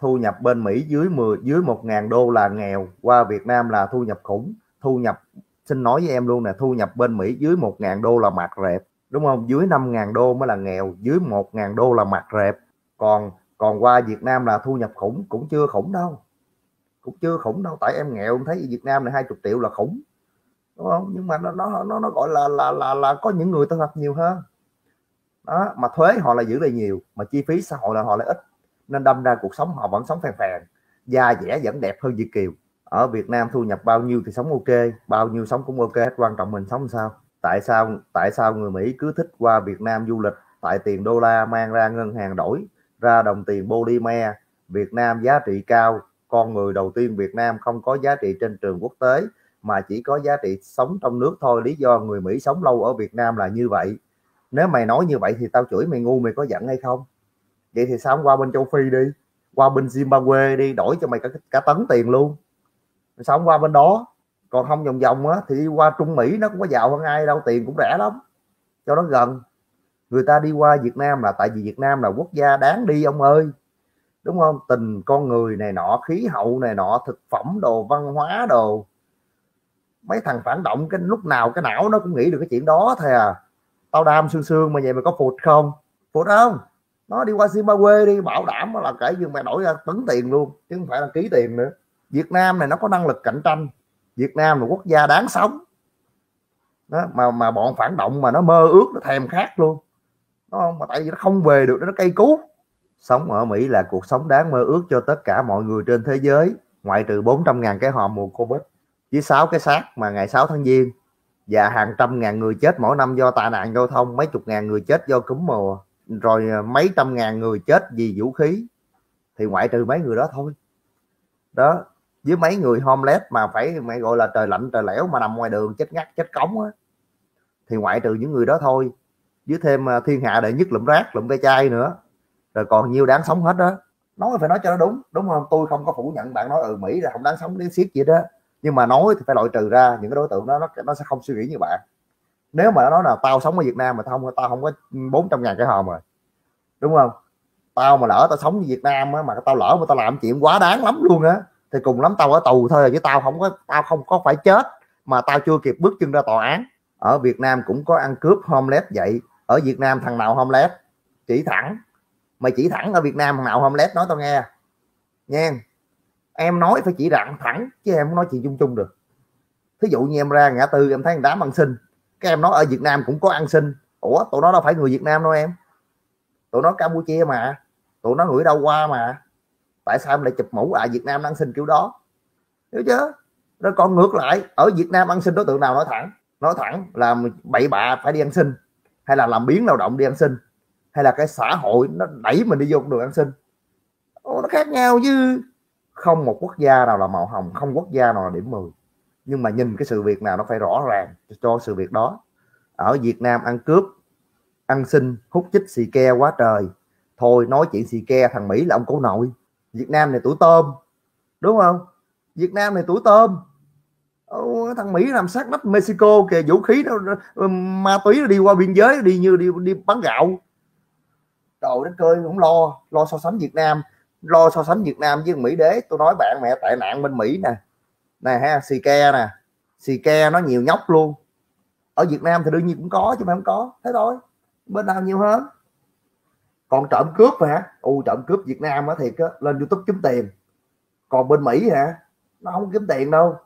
thu nhập bên Mỹ dưới 1.000 đô là nghèo, qua Việt Nam là thu nhập khủng, thu nhập, xin nói với em luôn nè, thu nhập bên Mỹ dưới 1.000 đô là mạt rệp, đúng không? Dưới 5.000 đô mới là nghèo, dưới 1.000 đô là mạt rệp. Còn qua Việt Nam là thu nhập khủng, cũng chưa khủng đâu. Cũng chưa khủng đâu, tại em nghèo em thấy Việt Nam này 20 triệu là khủng. Đúng không? Nhưng mà nó gọi là có những người ta gặp nhiều hơn. Đó, mà thuế họ là giữ lại nhiều, mà chi phí xã hội là họ lại ít. Nên đâm ra cuộc sống họ vẫn sống phèn phèn, da dẻ vẫn đẹp hơn Việt kiều. Ở Việt Nam thu nhập bao nhiêu thì sống ok, bao nhiêu sống cũng ok, quan trọng mình sống sao. Tại sao người Mỹ cứ thích qua Việt Nam du lịch? Tại tiền đô la mang ra ngân hàng đổi ra đồng tiền polymer, Việt Nam giá trị cao. Con người đầu tiên Việt Nam không có giá trị trên trường quốc tế mà chỉ có giá trị sống trong nước thôi. Lý do người Mỹ sống lâu ở Việt Nam là như vậy. Nếu mày nói như vậy thì tao chửi mày ngu, mày có giận hay không? Vậy thì sao không qua bên châu Phi đi, qua bên Zimbabwe đi, đổi cho mày cả tấn tiền luôn. Sao không qua bên đó? Còn không vòng vòng á thì đi qua Trung Mỹ, nó cũng có giàu hơn ai đâu, tiền cũng rẻ lắm, cho nó gần. Người ta đi qua Việt Nam là tại vì Việt Nam là quốc gia đáng đi ông ơi, đúng không? Tình con người này nọ, khí hậu này nọ, thực phẩm đồ, văn hóa đồ. Mấy thằng phản động cái lúc nào cái não nó cũng nghĩ được cái chuyện đó thôi à. Tao đam xương xương mà vậy mày có phụt không? Phụt không? Nó đi qua Zimbabwe đi, bảo đảm là kể như mày đổi ra tấn tiền luôn, chứ không phải là ký tiền nữa. Việt Nam này nó có năng lực cạnh tranh, Việt Nam là quốc gia đáng sống đó, mà bọn phản động mà nó mơ ước, nó thèm khát luôn, đúng không? Mà tại vì nó không về được, nó cay cú. Sống ở Mỹ là cuộc sống đáng mơ ước cho tất cả mọi người trên thế giới, ngoại trừ 400.000 cái hòm mùa Covid với 6 cái xác mà ngày 6 tháng Giêng, và hàng trăm ngàn người chết mỗi năm do tai nạn giao thông, mấy chục ngàn người chết do cúm mùa, rồi mấy trăm ngàn người chết vì vũ khí. Thì ngoại trừ mấy người đó thôi đó, với mấy người homeless mà phải mày gọi là trời lạnh trời lẽo mà nằm ngoài đường chết ngắt chết cống á, thì ngoại trừ những người đó thôi, với thêm thiên hạ đệ nhất lụm rác lụm ve chai nữa, rồi còn nhiều đáng sống hết đó. Nói phải nói cho nó đúng, đúng không? Tôi không có phủ nhận bạn nói ừ Mỹ là không đáng sống đến siết gì đó, nhưng mà nói thì phải loại trừ ra những cái đối tượng đó, nó sẽ không suy nghĩ như bạn. Nếu mà nó nói là tao sống ở Việt Nam mà tao không có 400.000 cái hòm rồi, đúng không? Tao mà lỡ tao sống ở Việt Nam á, mà tao lỡ mà tao làm chuyện quá đáng lắm luôn á, thì cùng lắm tao ở tù thôi, chứ tao không có phải chết mà tao chưa kịp bước chân ra tòa án. Ở Việt Nam cũng có ăn cướp homeless vậy, ở Việt Nam thằng nào homeless chỉ thẳng, mày chỉ thẳng ở Việt Nam thằng nào homeless nói tao nghe nha. Em nói phải chỉ đặng thẳng chứ em không nói chuyện chung chung được. Thí dụ như em ra ngã tư em thấy một đám ăn xin, các em nói ở Việt Nam cũng có ăn xin, ủa tụi nó đâu phải người Việt Nam đâu em, tụi nó Campuchia mà, tụi nó người đâu qua mà, tại sao em lại chụp mũ Việt Nam ăn xin kiểu đó? Hiểu chứ? Rồi còn ngược lại, ở Việt Nam ăn xin đối tượng nào nói thẳng là bậy bạ phải đi ăn xin, hay là làm biếng lao động đi ăn xin, hay là cái xã hội nó đẩy mình đi vô con đường ăn xin. Ồ, nó khác nhau chứ. Không một quốc gia nào là màu hồng, không quốc gia nào là điểm 10, nhưng mà nhìn cái sự việc nào nó phải rõ ràng cho sự việc đó. Ở Việt Nam ăn cướp, ăn xin, hút chích xì ke quá trời. Thôi nói chuyện xì ke thằng Mỹ là ông cố nội. Việt Nam này tuổi tôm, đúng không? Việt Nam này tuổi tôm. Ô, thằng Mỹ làm sát nách Mexico kìa, vũ khí nó ma túy nó đi qua biên giới, đi bán gạo. Trời đất ơi, không lo so sánh Việt Nam, lo so sánh Việt Nam với Mỹ đế. Tôi nói bạn mẹ, tệ nạn bên Mỹ nè ha, xì ke nè, xì ke nó nhiều nhóc luôn. Ở Việt Nam thì đương nhiên cũng có chứ mà không có, thế thôi. Bên nào nhiều hơn. Còn trộm cướp hả? Trộm cướp Việt Nam á thiệt á, lên YouTube kiếm tiền. Còn bên Mỹ hả? Nó không kiếm tiền đâu.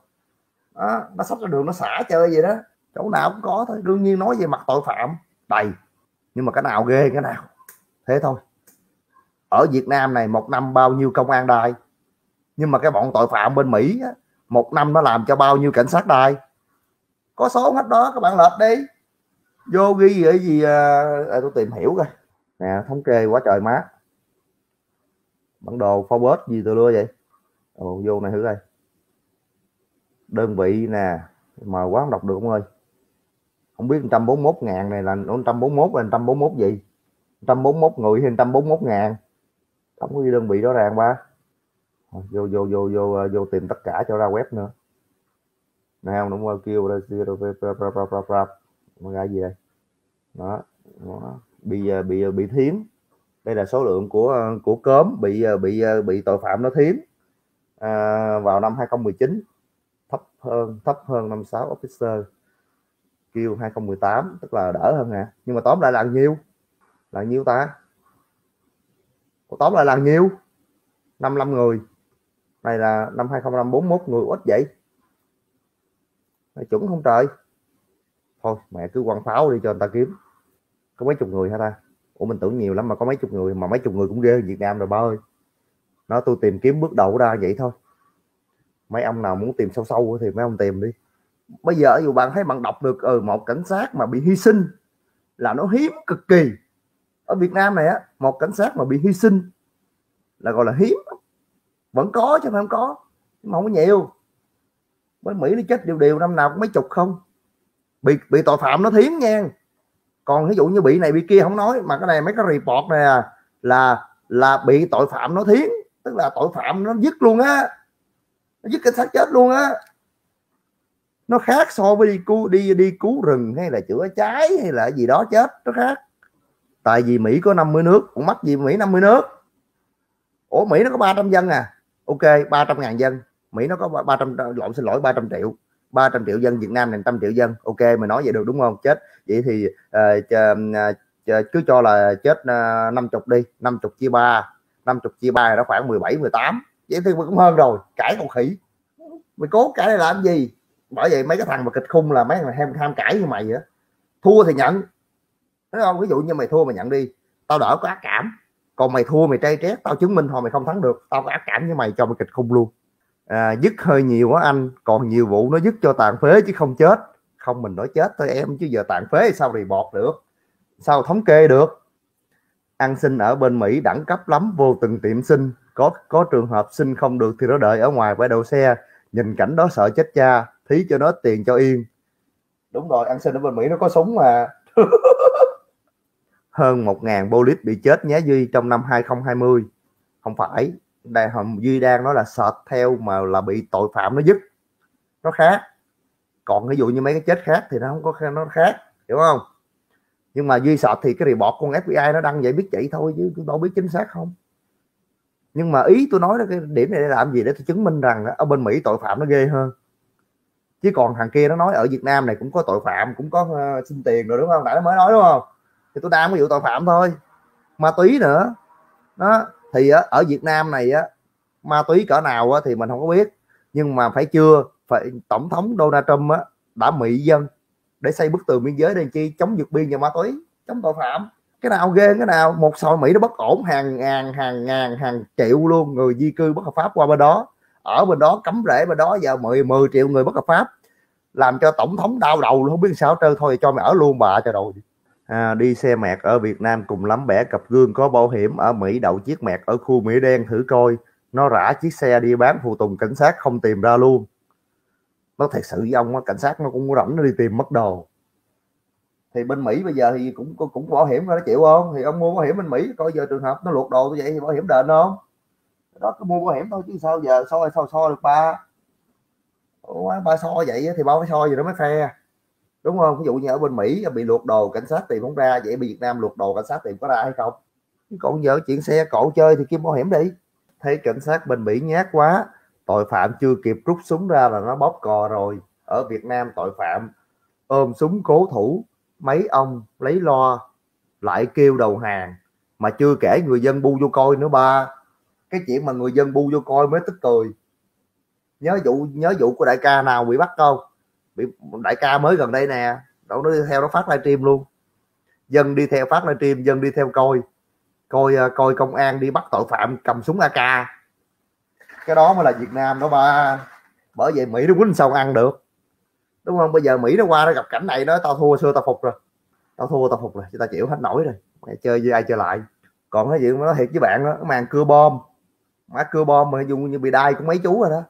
Đó, nó sắp ra đường nó xả chơi vậy đó. Chỗ nào cũng có thôi. Đương nhiên nói về mặt tội phạm đầy, nhưng mà cái nào ghê cái nào, thế thôi. Ở Việt Nam này một năm bao nhiêu công an đài, nhưng mà cái bọn tội phạm bên Mỹ á, một năm nó làm cho bao nhiêu cảnh sát đài. Có số hết đó, các bạn lật đi. Vô ghi gì tôi tìm hiểu coi. Nè, thống kê quá trời má. Bản đồ Forbes gì tôi đưa vậy? Vô này thử đây. Đơn vị nè, mà quá không đọc được ông ơi. Không biết 141.000 này là 141 gì? 141 người hay 141.000? Không có ghi đơn vị rõ ràng ba. Vô tìm tất cả cho ra web nữa. Nè không, đúng rồi, kêu ra gì đây? Đó. Bị thiến Đây là số lượng của cốm bị tội phạm nó thiếm vào năm 2019, thấp hơn 56 officer kêu 2018, tức là đỡ hơn nè. Nhưng mà tóm lại là nhiêu ta? Tóm lại là nhiêu? 55 người. Này là năm 2025 41 người, ít vậy. Mày chuẩn không trời? Thôi mẹ cứ quăng pháo đi cho người ta kiếm. Có mấy chục người hả ta? Ủa mình tưởng nhiều lắm mà có mấy chục người, mà mấy chục người cũng ghê Việt Nam rồi ba ơi. Nó tôi tìm kiếm bước đầu ra vậy thôi. Mấy ông nào muốn tìm sâu sâu thì mấy ông tìm đi. Bây giờ dù bạn thấy bạn đọc được một cảnh sát mà bị hy sinh là nó hiếm cực kỳ. Ở Việt Nam này á, một cảnh sát mà bị hy sinh là gọi là hiếm. Vẫn có chứ không có, nhưng mà không có nhiều. Với Mỹ nó chết điều năm nào cũng mấy chục không. Bị tội phạm nó thiếm nha. Còn ví dụ như bị này bị kia không nói, mà cái này mấy cái report này là bị tội phạm nó thiếm, tức là tội phạm nó dứt luôn á, nó dứt cảnh sát chết luôn á. Nó khác so với đi cứu rừng hay là chữa cháy hay là gì đó chết, nó khác. Tại vì Mỹ có 50 nước, cũng mắc gì Mỹ 50 nước. Ủa Mỹ nó có 300 dân à? Ok, 300.000 dân. Mỹ nó có 300 triệu. 300 triệu dân, Việt Nam này 100 triệu dân. Ok, mình nói vậy được đúng không? Chết. Vậy thì cứ cho là chết 50 đi. 50 chia 3. 50 chia 3 là nó khoảng 17, 18. Vậy thì cũng hơn rồi. Cãi con khỉ. Mày cố cãi này làm gì? Bởi vậy mấy cái thằng mà kịch khung là mấy thằng ham cãi như mày vậy. Thua thì nhận. Thấy không? Ví dụ như mày thua mày nhận đi. Tao đỡ có ác cảm. Còn mày thua mày trai trét, tao chứng minh thôi mày không thắng được. Tao có ác cảm với mày cho mày kịch khung luôn. Dứt hơi nhiều quá anh, còn nhiều vụ nó dứt cho tàn phế chứ không chết. Không mình nói chết thôi em, chứ giờ tàn phế sao report được, sao thống kê được. Ăn xin ở bên Mỹ đẳng cấp lắm, vô từng tiệm xin. Có trường hợp xin không được thì nó đợi ở ngoài bãi đậu xe. Nhìn cảnh đó sợ chết cha, thí cho nó tiền cho yên. Đúng rồi, ăn xin ở bên Mỹ nó có súng mà. Hơn 1.000 police bị chết nhé Duy trong năm 2020. Không phải, Duy đang nói là sợt theo mà là bị tội phạm nó dứt. Nó khác. Còn ví dụ như mấy cái chết khác thì nó không có, nó khác, hiểu không? Nhưng mà Duy sợt thì cái report con FBI nó đăng vậy biết vậy thôi, chứ tôi đâu biết chính xác không. Nhưng mà ý tôi nói là cái điểm này để làm gì, để tôi chứng minh rằng ở bên Mỹ tội phạm nó ghê hơn. Chứ còn thằng kia nó nói ở Việt Nam này cũng có tội phạm, cũng có xin tiền rồi đúng không? Nãy nó mới nói đúng không? Thì tôi đang có vụ tội phạm thôi, ma túy nữa đó. Thì ở Việt Nam này á, ma túy cỡ nào á thì mình không có biết, nhưng mà phải tổng thống Donald Trump á đã mị dân để xây bức tường biên giới để chi, chống vượt biên và ma túy, chống tội phạm. Cái nào ghê cái nào, một xã hội Mỹ nó bất ổn, hàng triệu luôn người di cư bất hợp pháp qua bên đó, ở bên đó cấm rễ bên đó, giờ 10 triệu người bất hợp pháp, làm cho tổng thống đau đầu luôn, không biết sao trơn. Thôi cho mày ở luôn bà cho đồ. Đi xe mẹt ở Việt Nam cùng lắm bẻ cặp gương có bảo hiểm, ở Mỹ đậu chiếc mẹt ở khu Mỹ đen thử coi, nó rã chiếc xe đi bán phụ tùng cảnh sát không tìm ra luôn. Nó thật sự với ông á, cảnh sát nó cũng rảnh nó đi tìm mất đồ. Thì bên Mỹ bây giờ thì cũng bảo hiểm nó chịu không, thì ông mua bảo hiểm bên Mỹ coi, giờ trường hợp nó luộc đồ như vậy thì bảo hiểm đền không đó, cứ mua bảo hiểm thôi chứ sao giờ soi được ba. Ủa, ba soi vậy thì ba phải soi gì đó mới phe đúng không? Ví dụ như ở bên Mỹ bị luộc đồ cảnh sát tìm không ra, vậy bên Việt Nam luộc đồ cảnh sát tìm có ra hay không? Còn giờ chuyện xe cộ chơi thì kiếm bảo hiểm đi. Thấy cảnh sát bên Mỹ nhát quá, tội phạm chưa kịp rút súng ra là nó bóp cò rồi. Ở Việt Nam tội phạm ôm súng cố thủ, mấy ông lấy lo lại kêu đầu hàng, mà chưa kể người dân bu vô coi nữa ba. Cái chuyện mà người dân bu vô coi mới tức cười. Nhớ vụ của đại ca nào bị bắt không? Đại ca mới gần đây nè, nó đi theo nó phát livestream luôn, dân đi theo phát livestream, dân đi theo coi công an đi bắt tội phạm cầm súng AK. Cái đó mới là Việt Nam đó ba. Bởi vậy Mỹ nó quýnh sao ăn được, đúng không? Bây giờ Mỹ nó qua nó gặp cảnh này, nó tao thua xưa tao phục rồi, chứ tao chịu hết nổi rồi, mày chơi với ai chơi lại. Còn cái chuyện nó thiệt với bạn đó, màn cưa bom, má cưa bom mà dùng như bị đai cũng mấy chú rồi đó.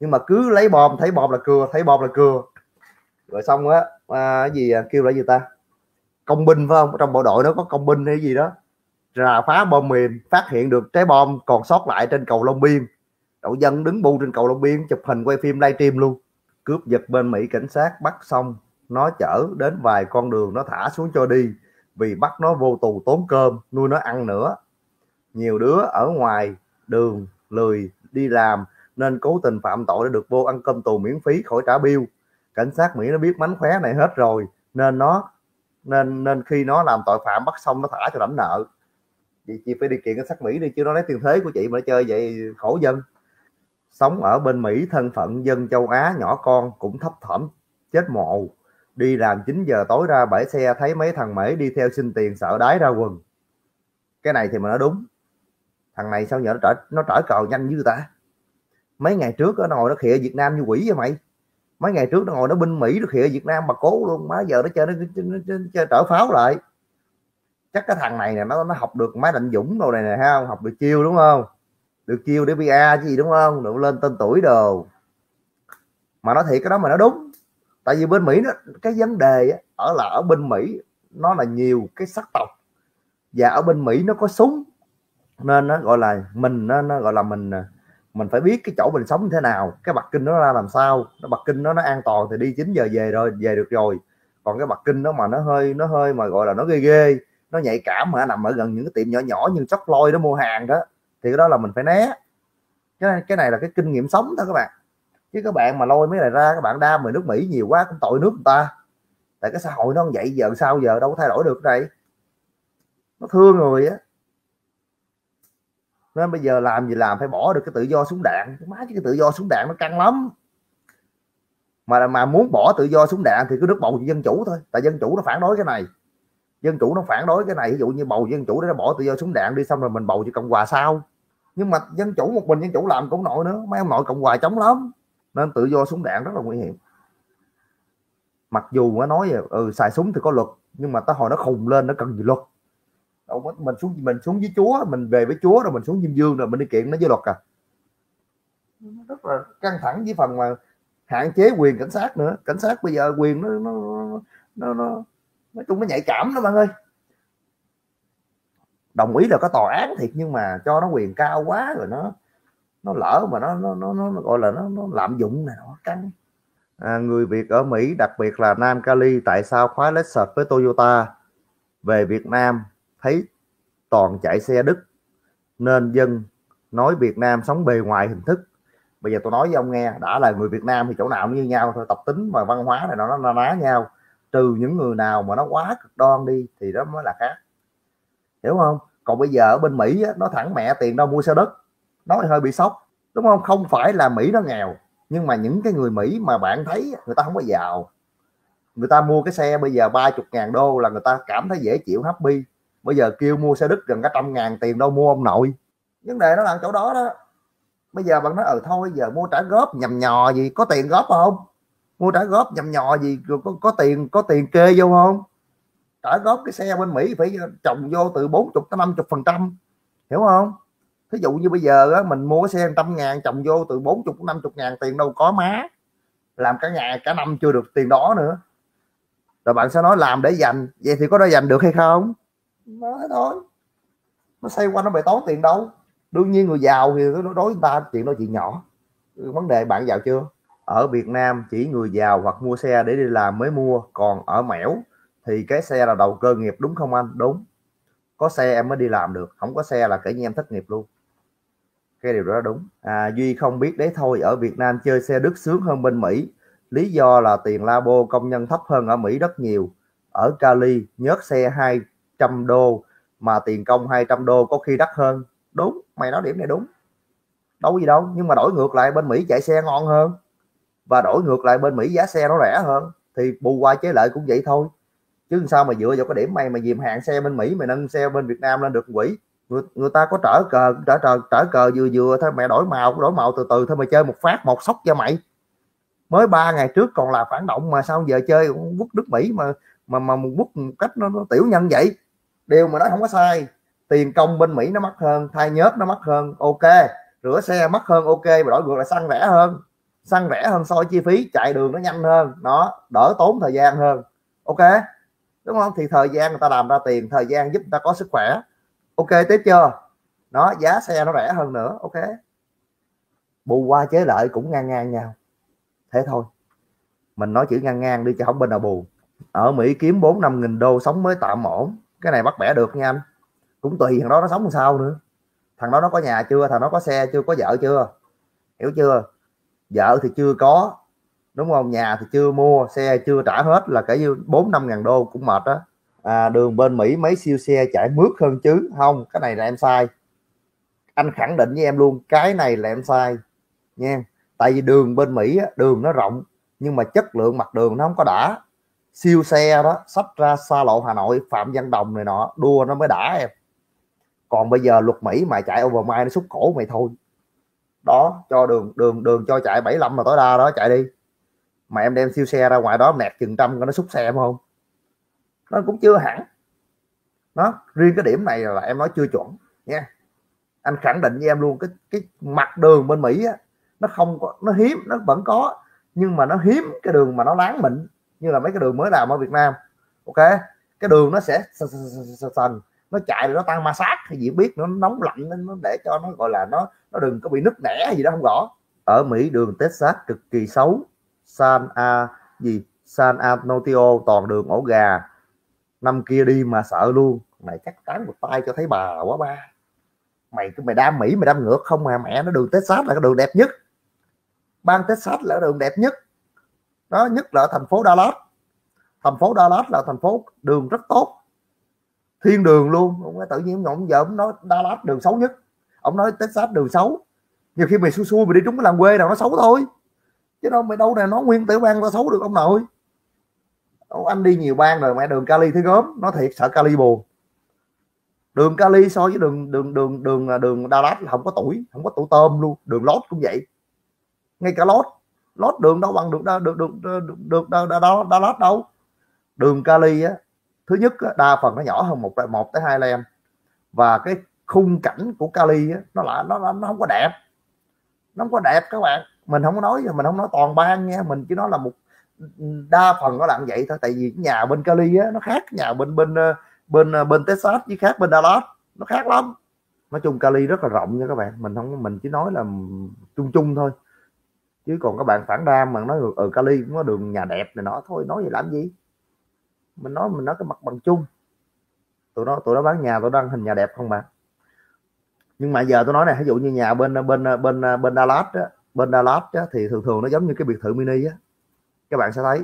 Nhưng mà cứ lấy bom, thấy bom là cưa, rồi xong á, kêu là gì ta, công binh phải không? Trong bộ đội nó có công binh hay gì đó, rà phá bom mìn, phát hiện được trái bom còn sót lại trên cầu Long Biên, đậu dân đứng bu trên cầu Long Biên chụp hình quay phim livestream luôn. Cướp giật bên Mỹ cảnh sát bắt xong, nó chở đến vài con đường nó thả xuống cho đi, vì bắt nó vô tù tốn cơm, nuôi nó ăn nữa. nhiều đứa ở ngoài đường lười đi làm nên cố tình phạm tội để được vô ăn cơm tù miễn phí khỏi trả bill. Cảnh sát Mỹ nó biết mánh khóe này hết rồi nên nên khi nó làm tội phạm bắt xong nó thả cho lãnh nợ. Vậy chị phải đi kiện cảnh sát Mỹ đi chứ, nó lấy tiền thuế của chị mà chơi vậy khổ dân. Sống ở bên Mỹ, thân phận dân châu Á nhỏ con cũng thấp thỏm chết mồ. Đi làm 9 giờ tối ra bãi xe thấy mấy thằng Mỹ đi theo xin tiền sợ đái ra quần. Cái này thì mà nó đúng. Thằng này sao nhờ nó trở cờ nhanh như ta. Mấy ngày trước nó ngồi nó khịa Việt Nam như quỷ vậy mày. Mấy ngày trước nó ngồi nó binh Mỹ nó khịa Việt Nam mà cố luôn. Má giờ nó chơi nó trở pháo lại. Chắc cái thằng này nè nó học được máy Đặng Dũng đồ này nè ha, học được chiêu đúng không? Được chiêu để PA chứ gì đúng không? Được lên tên tuổi đồ. Mà nói thiệt cái đó mà nó đúng. Tại vì bên Mỹ nó, cái vấn đề ở bên Mỹ nó là nhiều cái sắc tộc, và ở bên Mỹ nó có súng nên nó gọi là mình mình phải biết cái chỗ mình sống như thế nào, cái Bắc Kinh nó ra làm sao. Nó Bắc Kinh nó an toàn thì đi 9 giờ về rồi về được rồi, còn cái Bắc Kinh đó mà nó hơi mà gọi là nó ghê ghê, nó nhạy cảm mà nằm ở gần những cái tiệm nhỏ nhỏ như chóc lôi đó mua hàng đó thì cái đó là mình phải né. Cái này là cái kinh nghiệm sống thôi các bạn, chứ các bạn mà lôi mấy này ra các bạn đam về nước Mỹ nhiều quá cũng tội nước người ta. Tại cái xã hội nó vậy giờ sao giờ đâu có thay đổi được đây, nó thương người á. Nên bây giờ làm gì làm phải bỏ được cái tự do súng đạn. Má chứ cái tự do súng đạn nó căng lắm. Mà muốn bỏ tự do súng đạn thì cứ nước bầu dân chủ thôi. Tại dân chủ nó phản đối cái này. Dân chủ nó phản đối cái này. Ví dụ như bầu dân chủ để nó bỏ tự do súng đạn đi, xong rồi mình bầu cho Cộng Hòa sao. Nhưng mà dân chủ một mình dân chủ làm cũng nội nữa. Mấy ông nội Cộng Hòa chống lắm. Nên tự do súng đạn rất là nguy hiểm. Mặc dù nó nói xài súng thì có luật, nhưng mà tới hồi nó khùng lên nó cần gì luật. Đâu, mình xuống với Chúa, mình về với Chúa rồi mình xuống Diêm Vương rồi mình đi kiện nó với luật à. Rất là căng thẳng với phần mà hạn chế quyền cảnh sát nữa. Cảnh sát bây giờ quyền nó nói chung nó nhạy cảm đó bạn ơi. Đồng ý là có tòa án thiệt, nhưng mà cho nó quyền cao quá rồi nó lỡ mà nó gọi là nó lạm dụng này nó căng. Người Việt ở Mỹ đặc biệt là Nam Cali tại sao khoái Lexus với Toyota, về Việt Nam thấy toàn chạy xe Đức nên dân nói Việt Nam sống bề ngoài hình thức. Bây giờ tôi nói với ông nghe, đã là người Việt Nam thì chỗ nào cũng như nhau thôi, tập tính và văn hóa này nó ná nhau, trừ những người nào mà nó quá cực đoan đi thì đó mới là khác, hiểu không? Còn bây giờ ở bên Mỹ á, nó thẳng mẹ tiền đâu mua xe đất, nó hơi bị sốc đúng không? Không phải là Mỹ nó nghèo, nhưng mà những cái người Mỹ mà bạn thấy người ta không có giàu, người ta mua cái xe bây giờ 30.000 đô là người ta cảm thấy dễ chịu happy. Bây giờ kêu mua xe Đức gần cả 100.000 tiền đâu mua ông nội. Vấn đề nó là chỗ đó đó. Bây giờ bạn nói thôi giờ mua trả góp nhầm nhò gì, có tiền góp không? Mua trả góp nhầm nhò gì, có tiền kê vô không? Trả góp cái xe bên Mỹ phải trồng vô từ 40 tới 50%, hiểu không? Thí dụ như bây giờ đó, mình mua cái xe 100.000 trồng vô từ 40 tới 50.000 tiền đâu có má. Làm cả ngày cả năm chưa được tiền đó nữa. Rồi bạn sẽ nói làm để dành, vậy thì có để dành được hay không? Nó thôi, nó xoay qua nó bày tốn tiền đâu. Đương nhiên người giàu thì nó đối người ta chuyện đó chuyện nhỏ. Vấn đề bạn giàu chưa? Ở Việt Nam chỉ người giàu hoặc mua xe để đi làm mới mua, còn ở Mẻo thì cái xe là đầu cơ nghiệp, đúng không anh? Đúng, có xe em mới đi làm được, không có xe là kể như em thất nghiệp luôn, cái điều đó đúng. Duy không biết đấy thôi, ở Việt Nam chơi xe Đức sướng hơn bên Mỹ, lý do là tiền labo công nhân thấp hơn ở Mỹ rất nhiều. Ở Cali nhớt xe 200 đô mà tiền công 200 đô có khi đắt hơn. Đúng, mày nói điểm này đúng, đâu có gì đâu. Nhưng mà đổi ngược lại bên Mỹ chạy xe ngon hơn, và đổi ngược lại bên Mỹ giá xe nó rẻ hơn, thì bù qua chế lợi cũng vậy thôi. Chứ sao mà dựa vào cái điểm mày mà dìm hàng xe bên Mỹ mày nâng xe bên Việt Nam lên được quỷ. Người ta có trở cờ vừa thôi, mẹ đổi màu từ thôi, mày chơi một phát một sốc cho mày. Mới 3 ngày trước còn là phản động mà sao giờ chơi quốc Đức Mỹ mà quốc một cách nó tiểu nhân vậy. Điều mà nó không có sai, tiền công bên Mỹ nó mắc hơn, thay nhớt nó mắc hơn, ok, rửa xe mắc hơn, ok, mà đổi ngược là xăng rẻ hơn so với chi phí, chạy đường nó nhanh hơn, nó đỡ tốn thời gian hơn, ok, đúng không? Thì thời gian người ta làm ra tiền, thời gian giúp người ta có sức khỏe, ok, tiếp chưa? Nó giá xe nó rẻ hơn nữa, ok, bù qua chế lợi cũng ngang nhau, thế thôi. Mình nói chữ ngang đi chứ không bên nào bù. Ở Mỹ kiếm 4-5 nghìn đô sống mới tạm ổn, cái này bắt bẻ được nha anh, cũng tùy thằng đó nó sống làm sao nữa. thằng đó nó có nhà chưa, thằng nó có xe chưa, có vợ chưa, hiểu chưa? Vợ thì chưa có, đúng không? Nhà thì chưa mua, xe chưa trả hết, là cả 4-5 ngàn đô cũng mệt đó. À, đường bên Mỹ mấy siêu xe chạy mướt hơn chứ. Không, cái này là em sai. Anh khẳng định với em luôn, cái này là em sai nha. Tại vì đường bên Mỹ, đường nó rộng, nhưng mà chất lượng mặt đường nó không có đã. Siêu xe đó, sắp ra xa lộ Hà Nội, Phạm Văn Đồng này nọ, đua nó mới đã em. Còn bây giờ luật Mỹ mà chạy overmile nó xúc cổ mày thôi. Đó, cho đường cho chạy 75 mà tối đa đó, chạy đi. Mà em đem siêu xe ra ngoài đó mẹt chừng trăm nó xúc xe em không? Nó cũng chưa hẳn. Nó riêng cái điểm này là em nói chưa chuẩn nha. Anh khẳng định với em luôn, cái mặt đường bên Mỹ á, nó không có, nó hiếm, nó vẫn có, nhưng mà nó hiếm cái đường mà nó láng mịn như là mấy cái đường mới làm ở Việt Nam. Ok, cái đường nó sẽ sần, nó chạy rồi nó tăng ma sát thì gì biết nữa, nó nóng lạnh nên nó để cho nó gọi là nó đừng có bị nứt nẻ gì đó không rõ. Ở Mỹ đường Texas cực kỳ xấu, San Antonio toàn đường ổ gà. Năm kia đi mà sợ luôn. Mày cắt tán một tay cho thấy bà quá ba. Mày đam Mỹ mày đam ngược không mà mẹ nó. Đường Texas là cái đường đẹp nhất. Bang Texas là đường đẹp nhất. Đó, nhất là thành phố Dallas. Thành phố Dallas là thành phố đường rất tốt. Thiên đường luôn. Ông nói tự nhiên ông giờ ông nói Dallas đường xấu nhất. Ông nói Texas đường xấu. Nhiều khi mày xui mày đi trúng cái làng quê nào nó xấu thôi. Chứ đâu mày đâu nè, nó nguyên tiểu bang nó xấu được ông nội. Anh đi nhiều bang rồi mẹ, đường Cali thấy gớm, nó thiệt sợ Cali buồn. Đường Cali so với đường Dallas là không có tuổi tôm luôn. Đường lót cũng vậy, ngay cả lót đường đâu bằng đường Dallas đâu. Đường Cali á, thứ nhất á, đa phần nó nhỏ hơn 1-2 lem, và cái khung cảnh của Cali á, nó không có đẹp, các bạn. Mình không nói toàn bang nha, mình chỉ nói là một đa phần nó làm vậy thôi. Tại vì nhà bên Cali á, nó khác nhà bên Texas với khác bên Dallas, nó khác lắm. Nói chung Cali rất là rộng nha các bạn, mình chỉ nói là chung thôi. Chứ còn các bạn phản đam mà nói ở Cali cũng có đường nhà đẹp này nọ thôi, nói vậy làm gì? Mình nói cái mặt bằng chung. Tụi nó bán nhà, tụi nó đăng hình nhà đẹp không mà. Nhưng mà giờ tôi nói này, ví dụ như nhà bên Dallas á, thì thường nó giống như cái biệt thự mini á, các bạn sẽ thấy.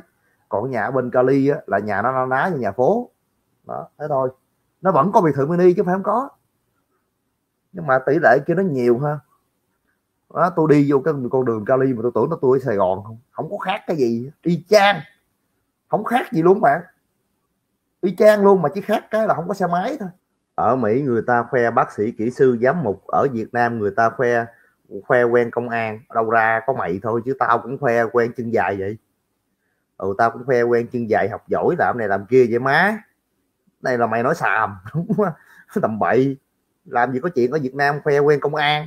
Còn nhà bên Cali á, là nhà nó ná như nhà phố đó, thế thôi. Nó vẫn có biệt thự mini chứ phải không có, nhưng mà tỷ lệ kia nó nhiều hơn đó. Tôi đi vô cái con đường Cali mà tôi tưởng nó tôi ở Sài Gòn, không có khác cái gì, y chang, không khác gì luôn bạn, y chang luôn, mà chỉ khác cái là không có xe máy thôi. Ở Mỹ người ta khoe bác sĩ, kỹ sư, giám mục. Ở Việt Nam người ta khoe quen công an. Đâu ra có mày thôi, chứ tao cũng khoe quen chân dài vậy. Tao cũng khoe quen chân dài, học giỏi, làm này làm kia vậy má. Đây là mày nói xàm, đúng không? Tầm bậy. Làm gì có chuyện ở Việt Nam khoe quen công an,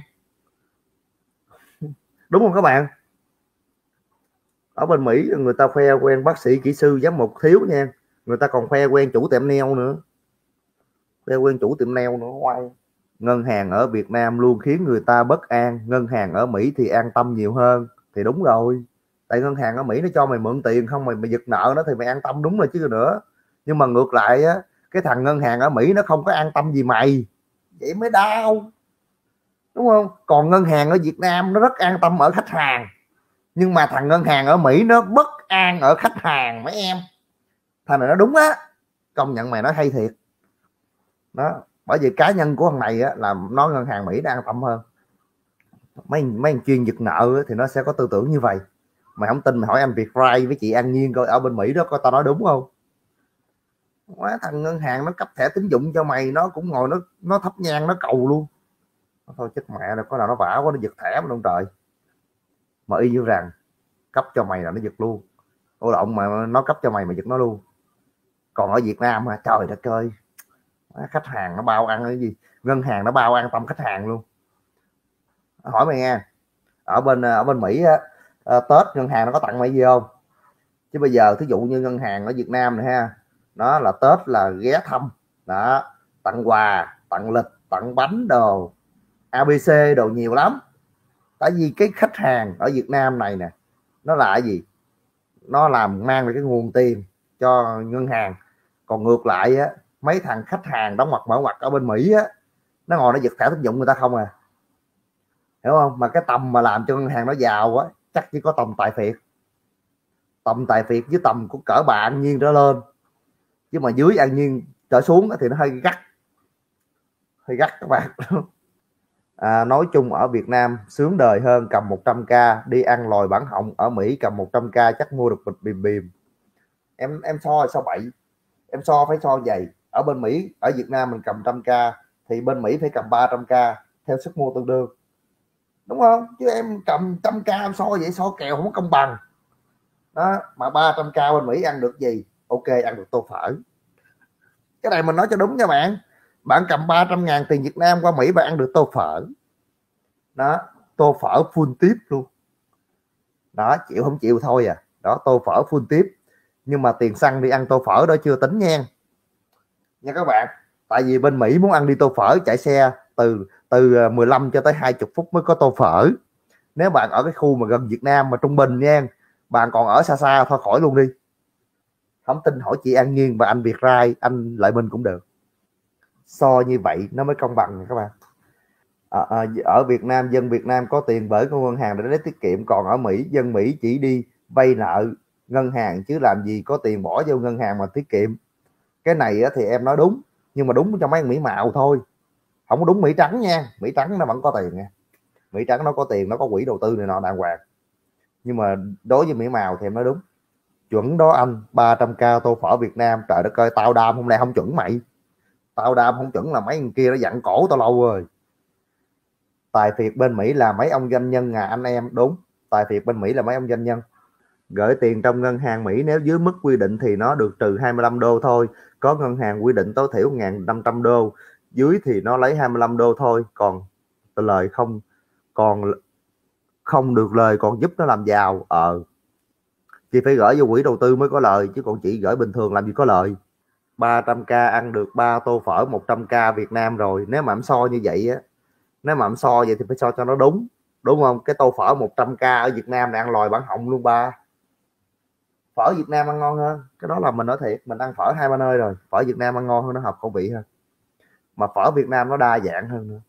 đúng không các bạn? Ở bên Mỹ người ta khoe quen bác sĩ, kỹ sư, giám mục thiếu nha. Người ta còn khoe quen chủ tiệm nail nữa. Quay. Ngân hàng ở Việt Nam luôn khiến người ta bất an, ngân hàng ở Mỹ thì an tâm nhiều hơn. Thì đúng rồi, tại ngân hàng ở Mỹ nó cho mày mượn tiền không, mày giật nợ nó thì mày an tâm, đúng rồi chứ nữa. Nhưng mà ngược lại á, cái thằng ngân hàng ở Mỹ nó không có an tâm gì mày, vậy mới đau, đúng không? Còn ngân hàng ở Việt Nam nó rất an tâm ở khách hàng, nhưng mà thằng ngân hàng ở Mỹ nó bất an ở khách hàng mấy em. Thằng này nó đúng á, công nhận mày nói hay thiệt đó. Bởi vì cá nhân của thằng này á, là nó ngân hàng Mỹ đang an tâm hơn. Mấy chuyên giật nợ á, thì nó sẽ có tư tưởng như vậy. Mày không tin mày hỏi anh Việt Rai với chị An Nhiên coi, ở bên Mỹ đó coi tao nói đúng không. Quá, thằng ngân hàng nó cấp thẻ tín dụng cho mày, nó cũng ngồi nó thắp nhang nó cầu luôn. Thôi chết mẹ rồi, có nào nó vả quá nó giật thẻ mà, ông trời. Mà y như rằng cấp cho mày là nó giật luôn. Ô lộn, mà nó cấp cho mày mà giật nó luôn. Còn ở Việt Nam mà trời đất ơi, khách hàng nó bao ăn cái gì, ngân hàng nó bao an tâm khách hàng luôn. Hỏi mày nghe, ở bên Mỹ á, Tết ngân hàng nó có tặng mày gì không? Chứ bây giờ thí dụ như ngân hàng ở Việt Nam này ha, nó là Tết là ghé thăm đó, tặng quà, tặng lịch, tặng bánh đồ ABC đồ nhiều lắm. Tại vì cái khách hàng ở Việt Nam này nè, nó là cái gì, nó làm mang về cái nguồn tiền cho ngân hàng. Còn ngược lại á, mấy thằng khách hàng đóng mặt mở ngoặt ở bên Mỹ á, nó ngồi nó giật thẻ tín dụng người ta không à, hiểu không? Mà cái tầm mà làm cho ngân hàng nó giàu á chắc chỉ có tầm Tài Phiệt, tầm Tài Phiệt với tầm của cỡ bà An Nhiên trở lên, chứ mà dưới An Nhiên trở xuống thì nó hơi gắt, hơi gắt các bạn. À, nói chung ở Việt Nam sướng đời hơn, cầm 100k đi ăn lòi bản họng. Ở Mỹ cầm 100k chắc mua được bịch bìm bìm. Em so sao bậy, em so phải so vậy. Ở bên Mỹ, ở Việt Nam mình cầm 100k thì bên Mỹ phải cầm 300k theo sức mua tương đương, đúng không? Chứ em cầm 100k em so vậy so kèo không có công bằng đó. Mà 300k bên Mỹ ăn được gì? Ok, ăn được tô phở. Cái này mình nói cho đúng nha bạn. Bạn cầm 300.000 tiền Việt Nam qua Mỹ bạn ăn được tô phở đó, tô phở full tip luôn đó, chịu không chịu thôi à. Đó, tô phở full tip, nhưng mà tiền xăng đi ăn tô phở đó chưa tính nha các bạn. Tại vì bên Mỹ muốn ăn đi tô phở chạy xe từ 15 cho tới 20 phút mới có tô phở. Nếu bạn ở cái khu mà gần Việt Nam mà trung bình nha, bạn còn ở xa xa thôi khỏi luôn đi. Không tin hỏi chị An Nhiên và anh Việt Rai, anh Lợi Minh cũng được. So như vậy nó mới công bằng các bạn. Ở Việt Nam, dân Việt Nam có tiền bởi của ngân hàng để lấy tiết kiệm. Còn ở Mỹ, dân Mỹ chỉ đi vay nợ ngân hàng chứ làm gì có tiền bỏ vô ngân hàng mà tiết kiệm. Cái này thì em nói đúng, nhưng mà đúng cho mấy Mỹ mạo thôi, không có đúng Mỹ trắng nha. Mỹ trắng nó vẫn có tiền nha, Mỹ trắng nó có tiền, nó có quỹ đầu tư này nọ đàng hoàng. Nhưng mà đối với Mỹ mạo thì em nói đúng chuẩn đó anh. 300k tô phở Việt Nam, trời đất ơi, tao đam hôm nay không chuẩn mày. Tao đam không chuẩn là mấy người kia đã dặn cổ tao lâu rồi. Tài Phiệt bên Mỹ là mấy ông doanh nhân à anh em, đúng. Tài Phiệt bên Mỹ là mấy ông doanh nhân. Gửi tiền trong ngân hàng Mỹ nếu dưới mức quy định thì nó được trừ 25 đô thôi. Có ngân hàng quy định tối thiểu 1.500 đô, dưới thì nó lấy 25 đô thôi. Còn lời không được lời còn giúp nó làm giàu. Chị phải gửi vô quỹ đầu tư mới có lời, chứ còn chị gửi bình thường làm gì có lời. 300k ăn được 3 tô phở 100k Việt Nam rồi. Nếu mà em so như vậy á, nếu mà em so vậy thì phải so cho nó đúng, đúng không? Cái tô phở 100k ở Việt Nam này ăn lòi bản họng luôn ba. Phở Việt Nam ăn ngon hơn, cái đó là mình nói thiệt. Mình ăn phở hai ba nơi rồi, phở Việt Nam ăn ngon hơn, nó hợp khẩu vị hơn. Mà phở Việt Nam nó đa dạng hơn nữa.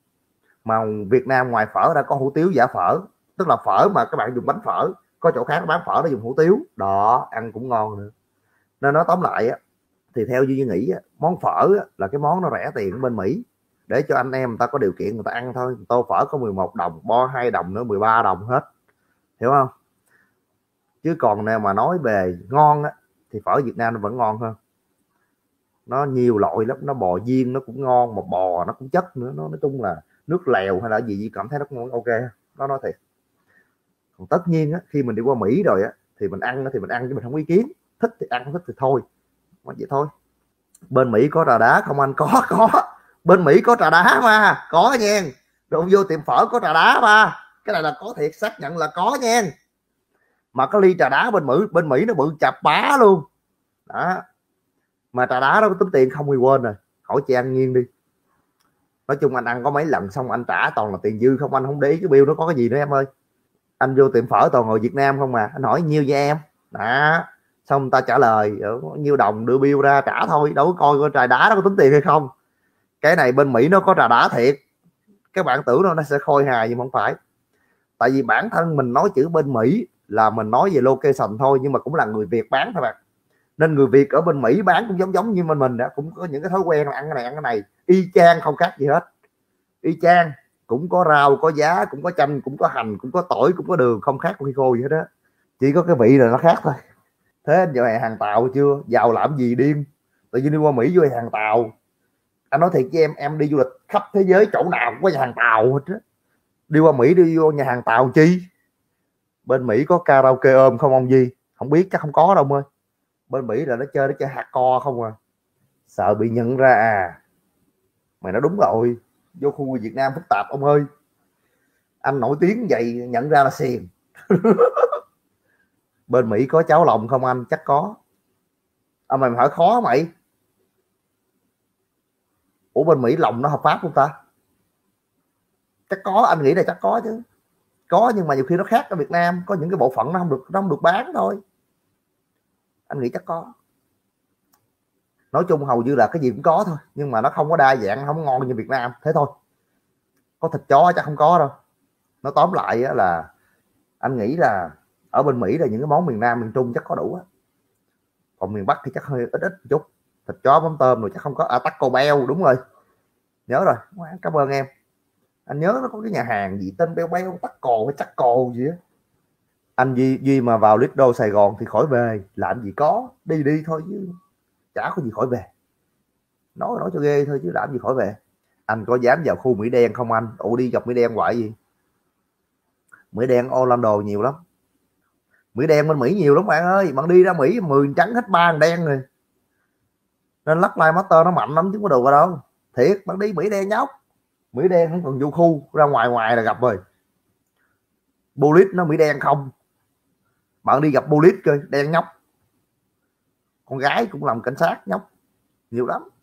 Mà Việt Nam ngoài phở đã có hủ tiếu giả phở, tức là phở mà các bạn dùng bánh phở, có chỗ khác bán phở nó dùng hủ tiếu đó, ăn cũng ngon nữa. Nên nói tóm lại á, thì theo Duy nghĩ món phở là cái món nó rẻ tiền bên Mỹ, để cho anh em người ta có điều kiện người ta ăn thôi. Tô phở có 11 đồng, bo 2 đồng nữa 13 đồng hết, hiểu không? Chứ còn nếu mà nói về ngon thì phở Việt Nam nó vẫn ngon hơn. Nó nhiều loại lắm, nó bò viên nó cũng ngon, mà bò nó cũng chất nữa. Nó nói chung là nước lèo hay là gì cảm thấy nó cũng ok, nó nói thiệt. Còn tất nhiên khi mình đi qua Mỹ rồi thì mình ăn chứ mình không ý kiến. Thích thì ăn, không thích thì thôi, vậy thôi. Bên Mỹ có trà đá không anh? Có bên Mỹ có trà đá mà, có nha. Đụng vô tiệm phở có trà đá mà, cái này là có thiệt, xác nhận là có nha. Mà có ly trà đá bên Mỹ nó bự chạp bá luôn đó. Mà trà đá nó có tính tiền không thì quên rồi, hỏi chị An Nhiên đi. Nói chung anh ăn có mấy lần xong anh trả toàn là tiền dư không, anh không để ý cái bill nó có cái gì nữa em ơi. Anh vô tiệm phở toàn ngồi Việt Nam không mà, anh hỏi nhiêu với em đó, xong ta trả lời nhiêu đồng đưa bill ra trả thôi, đâu có coi trà đá nó có tính tiền hay không. Cái này bên Mỹ nó có trà đá thiệt, các bạn tưởng nó sẽ khôi hài nhưng không phải. Tại vì bản thân mình nói chữ bên Mỹ là mình nói về location thôi, nhưng mà cũng là người Việt bán thôi bạn. Nên người Việt ở bên Mỹ bán cũng giống như mình đã, cũng có những cái thói quen là ăn cái này y chang, không khác gì hết, y chang. Cũng có rau, có giá, cũng có chanh, cũng có hành, cũng có tỏi, cũng có đường, không khác khi khô gì hết á, chỉ có cái vị là nó khác thôi. Thế anh vào hàng tàu chưa? Giàu làm gì điên, tự nhiên đi qua Mỹ vô hàng tàu. Anh nói thiệt với em đi du lịch khắp thế giới chỗ nào cũng có nhà hàng tàu hết á. Đi qua Mỹ đi vô nhà hàng tàu chi? Bên Mỹ có karaoke ôm không ông Duy? Không biết, chắc không có đâu ơi. Bên Mỹ là nó chơi hardcore không à. Sợ bị nhận ra à? Mày nói đúng rồi, vô khu Việt Nam phức tạp ông ơi. Anh nổi tiếng vậy nhận ra là xiền. Bên Mỹ có cháo lòng không anh? Chắc có. Mày hỏi khó mày. Ủa bên Mỹ lòng nó hợp pháp không ta? Chắc có, anh nghĩ là chắc có chứ. Có, nhưng mà nhiều khi nó khác ở Việt Nam, có những cái bộ phận nó không được bán thôi. Anh nghĩ chắc có. Nói chung hầu như là cái gì cũng có thôi, nhưng mà nó không có đa dạng, không ngon như Việt Nam, thế thôi. có thịt chó chắc không có đâu. Nó tóm lại là anh nghĩ là ở bên Mỹ là những cái món miền Nam miền Trung chắc có đủ á, còn miền Bắc thì chắc hơi ít một chút. Thịt chó mắm tôm rồi chắc không có. À, Taco Bell, đúng rồi, nhớ rồi, cảm ơn em. Anh nhớ nó có cái nhà hàng gì tên Bell Bell Taco hay Taco gì á. Anh Duy mà vào Lít Đô Sài Gòn thì khỏi về, làm gì có, đi thôi chứ chả có gì khỏi về. Nói cho ghê thôi chứ làm gì khỏi về. Anh có dám vào khu Mỹ Đen không anh? Ủa, đi gặp Mỹ Đen hoài gì? Mỹ Đen Orlando nhiều lắm, Mỹ Đen bên Mỹ nhiều lắm bạn ơi. Bạn đi ra Mỹ 10 trắng hết 3 đen rồi, nên lắc lai master nó mạnh lắm chứ có đồ qua đâu. Thiệt, bạn đi Mỹ Đen nhóc, Mỹ Đen không còn vô khu, ra ngoài là gặp rồi. Bullet nó Mỹ Đen không, bạn đi gặp Bullet cơ, đen nhóc. Con gái cũng làm cảnh sát nhóc, nhiều lắm.